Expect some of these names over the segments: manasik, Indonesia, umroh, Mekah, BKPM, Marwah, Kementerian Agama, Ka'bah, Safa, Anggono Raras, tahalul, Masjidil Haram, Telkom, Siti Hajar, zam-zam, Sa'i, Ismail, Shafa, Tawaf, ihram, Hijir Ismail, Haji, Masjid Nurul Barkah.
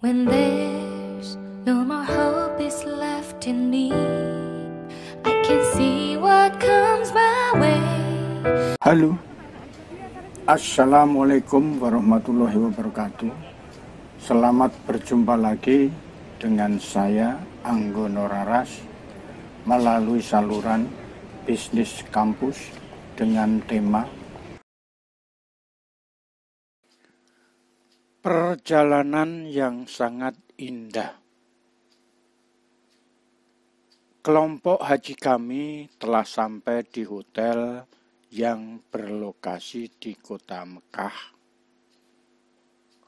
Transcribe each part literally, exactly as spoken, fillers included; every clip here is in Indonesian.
When there's no more hope is left in me, I can see what comes my way. Halo, assalamualaikum warahmatullahi wabarakatuh. Selamat berjumpa lagi dengan saya Anggono Raras melalui saluran bisnis kampus dengan tema Perjalanan yang sangat indah. Kelompok haji kami telah sampai di hotel yang berlokasi di kota Mekah.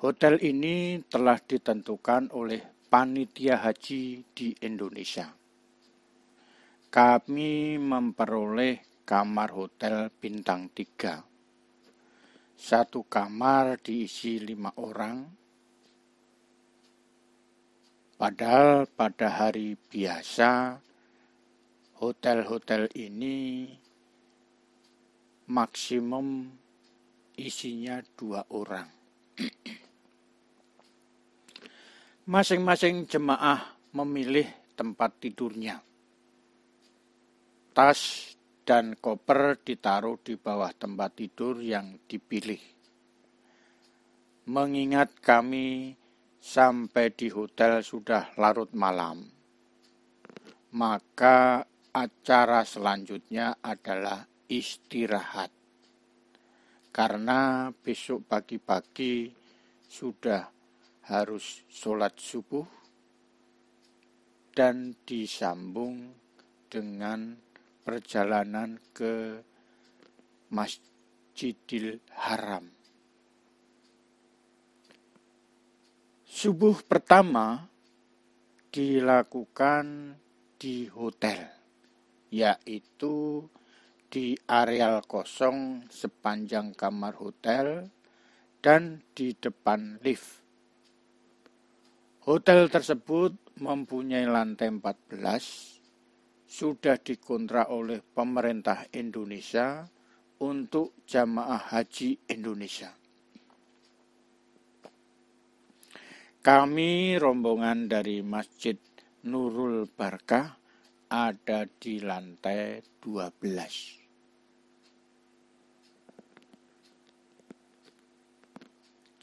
Hotel ini telah ditentukan oleh panitia haji di Indonesia. Kami memperoleh kamar hotel bintang tiga. Satu kamar diisi lima orang, padahal pada hari biasa hotel-hotel ini maksimum isinya dua orang. Masing-masing jemaah memilih tempat tidurnya. Tas dan koper ditaruh di bawah tempat tidur yang dipilih. Mengingat kami sampai di hotel sudah larut malam, maka acara selanjutnya adalah istirahat. Karena besok pagi-pagi sudah harus sholat subuh dan disambung dengan perjalanan ke Masjidil Haram. Subuh pertama dilakukan di hotel, yaitu di areal kosong sepanjang kamar hotel dan di depan lift. Hotel tersebut mempunyai lantai empat belas, sudah dikontrak oleh pemerintah Indonesia untuk jamaah haji Indonesia. Kami rombongan dari Masjid Nurul Barkah ada di lantai dua belas.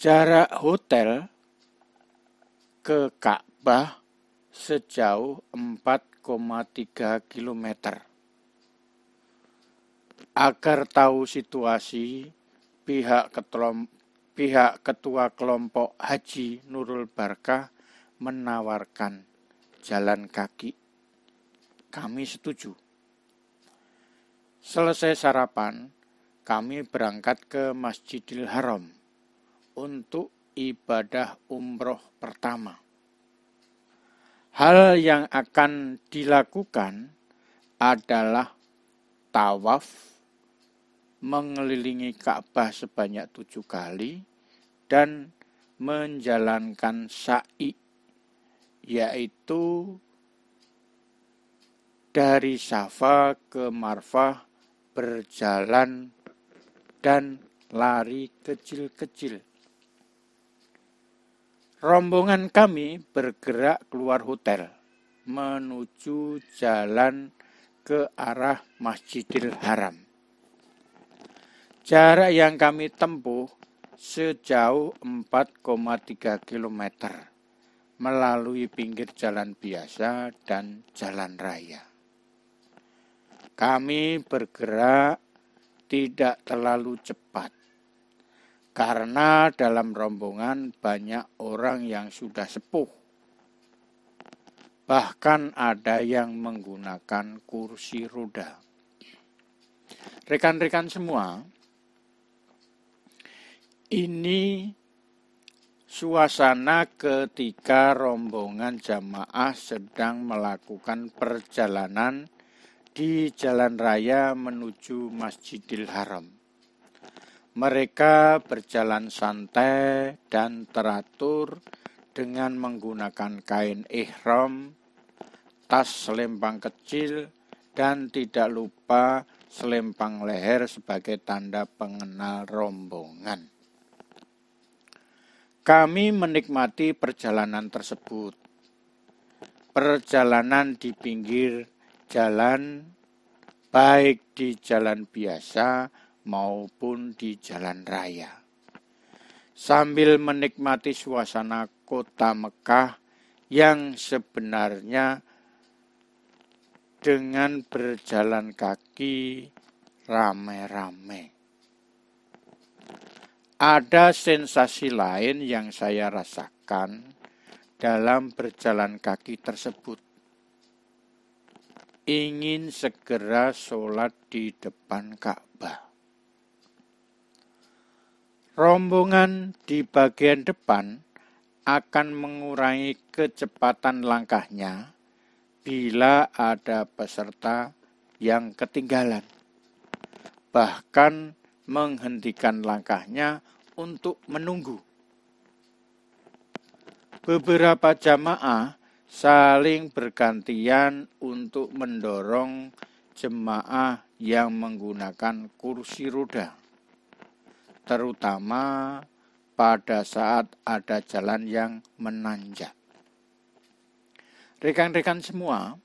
Jarak hotel ke Ka'bah sejauh empat koma tiga kilometer. Agar tahu situasi, pihak ketua, pihak ketua kelompok haji Nurul Barkah menawarkan jalan kaki. Kami setuju. Selesai sarapan, kami berangkat ke Masjidil Haram untuk ibadah umroh pertama. Hal yang akan dilakukan adalah tawaf, mengelilingi Ka'bah sebanyak tujuh kali, dan menjalankan sa'i, yaitu dari Shafa ke Marwah berjalan dan lari kecil-kecil. Rombongan kami bergerak keluar hotel menuju jalan ke arah Masjidil Haram. Jarak yang kami tempuh sejauh empat koma tiga kilometer melalui pinggir jalan biasa dan jalan raya. Kami bergerak tidak terlalu cepat, karena dalam rombongan banyak orang yang sudah sepuh. Bahkan ada yang menggunakan kursi roda. Rekan-rekan semua, ini suasana ketika rombongan jamaah sedang melakukan perjalanan di jalan raya menuju Masjidil Haram. Mereka berjalan santai dan teratur dengan menggunakan kain ihram, tas selempang kecil, dan tidak lupa selempang leher sebagai tanda pengenal rombongan. Kami menikmati perjalanan tersebut. Perjalanan di pinggir jalan, baik di jalan biasa maupun di jalan raya. Sambil menikmati suasana kota Mekah yang sebenarnya dengan berjalan kaki rame-rame. Ada sensasi lain yang saya rasakan dalam berjalan kaki tersebut. Ingin segera sholat di depan Ka'bah. Rombongan di bagian depan akan mengurangi kecepatan langkahnya bila ada peserta yang ketinggalan. Bahkan menghentikan langkahnya untuk menunggu. Beberapa jamaah saling bergantian untuk mendorong jemaah yang menggunakan kursi roda, terutama pada saat ada jalan yang menanjak. Rekan-rekan semua,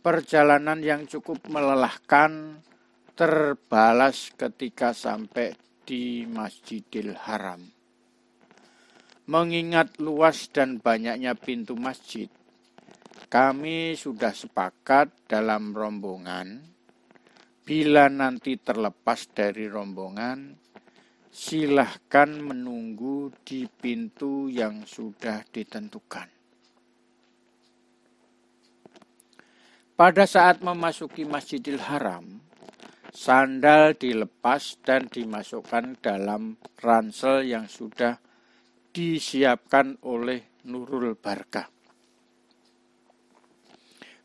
perjalanan yang cukup melelahkan terbalas ketika sampai di Masjidil Haram. Mengingat luas dan banyaknya pintu masjid, kami sudah sepakat dalam rombongan, bila nanti terlepas dari rombongan, silahkan menunggu di pintu yang sudah ditentukan. Pada saat memasuki Masjidil Haram, sandal dilepas dan dimasukkan dalam ransel yang sudah disiapkan oleh Nurul Barkah,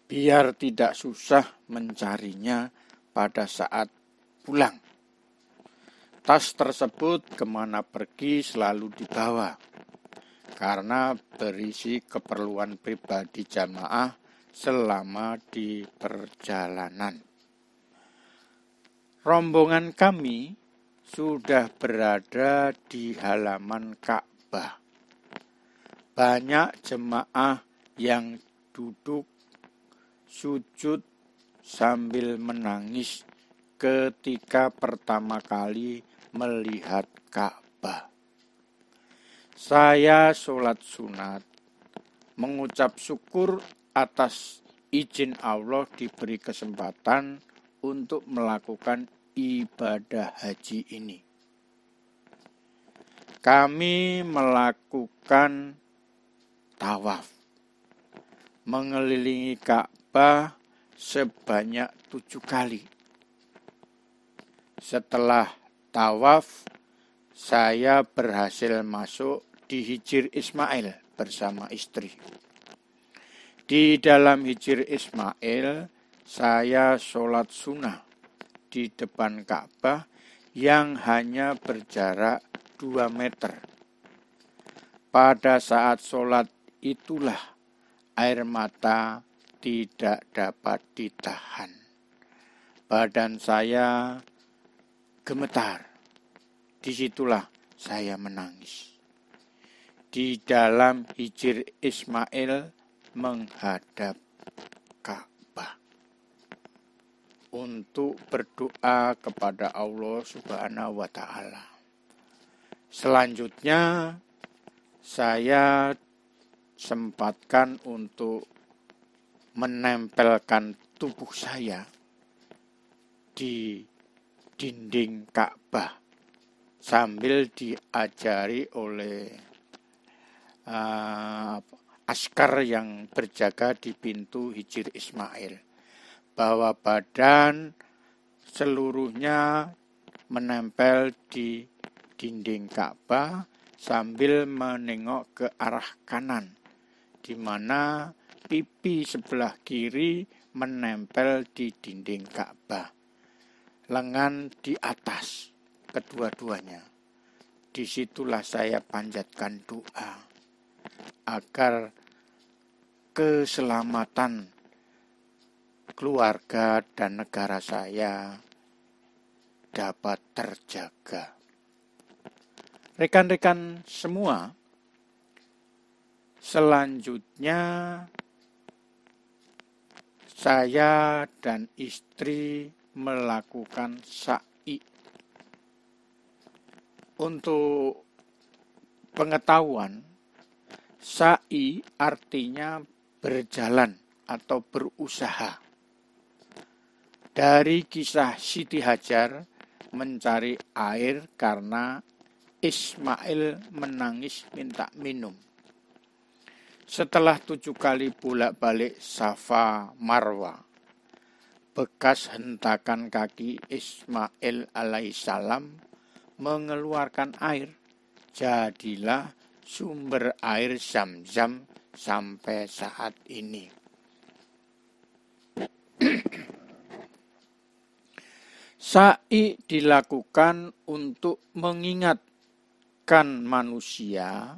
biar tidak susah mencarinya pada saat pulang. Tas tersebut kemana pergi selalu dibawa, karena berisi keperluan pribadi jamaah selama di perjalanan. Rombongan kami sudah berada di halaman Ka'bah. Banyak jemaah yang duduk, sujud sambil menangis ketika pertama kali melihat Ka'bah. Saya sholat sunat, mengucap syukur atas izin Allah diberi kesempatan untuk melakukan ibadah haji ini. Kami melakukan tawaf, mengelilingi Ka'bah sebanyak tujuh kali. Setelah tawaf, saya berhasil masuk di Hijir Ismail bersama istri. Di dalam Hijir Ismail, saya sholat sunnah di depan Ka'bah yang hanya berjarak dua meter. Pada saat sholat itulah air mata tidak dapat ditahan. Badan saya gemetar. Disitulah saya menangis. Di dalam Hijir Ismail menghadap Ka'bah untuk berdoa kepada Allah Subhanahu wa Ta'ala. Selanjutnya, saya sempatkan untuk menempelkan tubuh saya di dinding Ka'bah sambil diajari oleh uh, askar yang berjaga di pintu Hijir Ismail, bahwa badan seluruhnya menempel di dinding Ka'bah sambil menengok ke arah kanan, di mana pipi sebelah kiri menempel di dinding Ka'bah, lengan di atas kedua-duanya. Disitulah saya panjatkan doa agar keselamatan keluarga dan negara saya dapat terjaga. Rekan-rekan semua, selanjutnya saya dan istri melakukan sa'i. Untuk pengetahuan, sa'i artinya berjalan atau berusaha. Dari kisah Siti Hajar mencari air karena Ismail menangis minta minum. Setelah tujuh kali bolak-balik Safa Marwah, bekas hentakan kaki Ismail alaihissalam mengeluarkan air, jadilah sumber air zam-zam sampai saat ini. Sa'i dilakukan untuk mengingat Kan manusia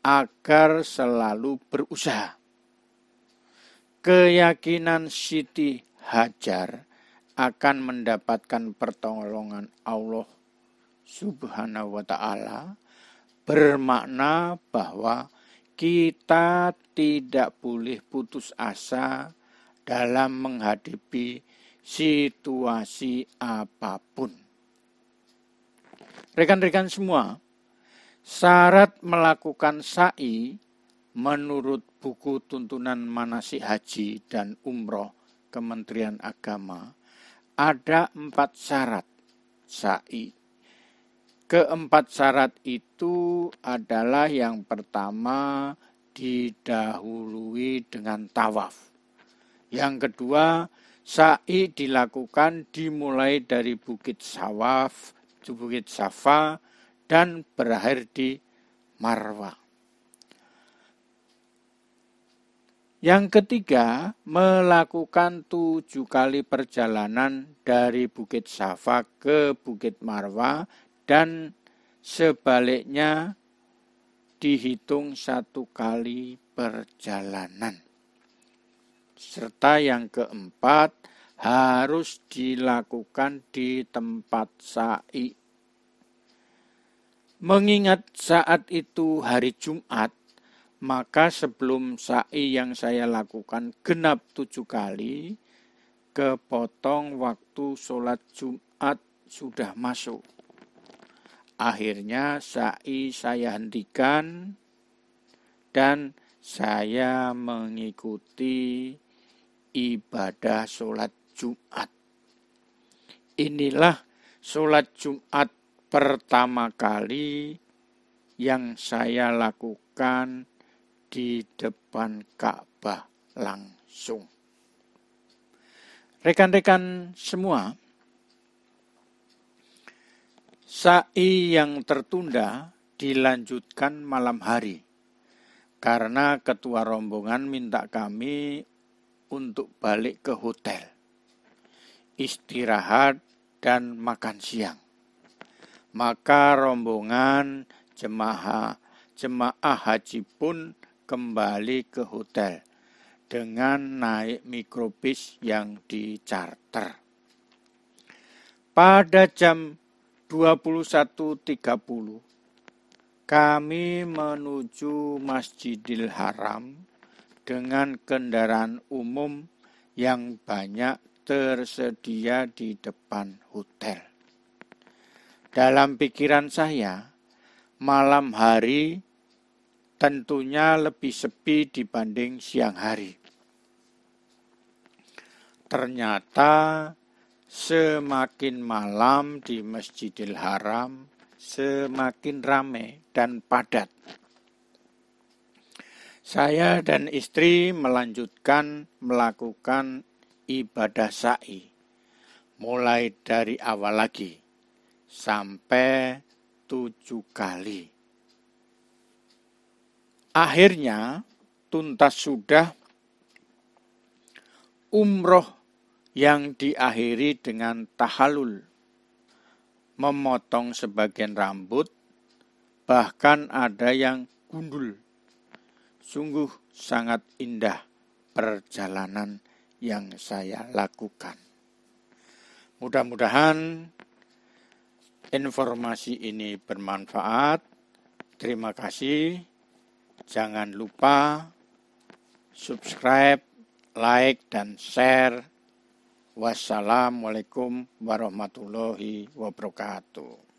agar selalu berusaha. Keyakinan Siti Hajar akan mendapatkan pertolongan Allah Subhanahu wa Ta'ala bermakna bahwa kita tidak boleh putus asa dalam menghadapi situasi apapun. Rekan-rekan semua, syarat melakukan sa'i menurut buku tuntunan manasik haji dan umroh Kementerian Agama ada empat syarat sa'i. Keempat syarat itu adalah yang pertama didahului dengan tawaf. Yang kedua, sa'i dilakukan dimulai dari Bukit Sawaf, Bukit Shafa, dan berakhir di Marwah. Yang ketiga, melakukan tujuh kali perjalanan dari Bukit Shafa ke Bukit Marwah dan sebaliknya dihitung satu kali perjalanan. Serta yang keempat, harus dilakukan di tempat sa'i. Mengingat saat itu hari Jumat, maka sebelum sa'i yang saya lakukan genap tujuh kali, kepotong waktu sholat Jumat sudah masuk. Akhirnya sa'i saya hentikan dan saya mengikuti ibadah sholat Jumat. Inilah sholat Jumat pertama kali yang saya lakukan di depan Ka'bah langsung. Rekan-rekan semua, sa'i yang tertunda dilanjutkan malam hari karena ketua rombongan minta kami untuk balik ke hotel, istirahat dan makan siang. Maka rombongan jemaah, jemaah haji pun kembali ke hotel dengan naik mikrobus yang dicarter. Pada jam dua puluh satu tiga puluh, kami menuju Masjidil Haram dengan kendaraan umum yang banyak tersedia di depan hotel. Dalam pikiran saya, malam hari tentunya lebih sepi dibanding siang hari. Ternyata semakin malam di Masjidil Haram semakin ramai dan padat. Saya dan istri melanjutkan melakukan ibadah sa'i mulai dari awal lagi, sampai tujuh kali. Akhirnya tuntas sudah umroh yang diakhiri dengan tahalul, memotong sebagian rambut, bahkan ada yang gundul. Sungguh sangat indah perjalanan yang saya lakukan. Mudah-mudahan informasi ini bermanfaat. Terima kasih. Jangan lupa subscribe, like, dan share. Wassalamualaikum warahmatullahi wabarakatuh.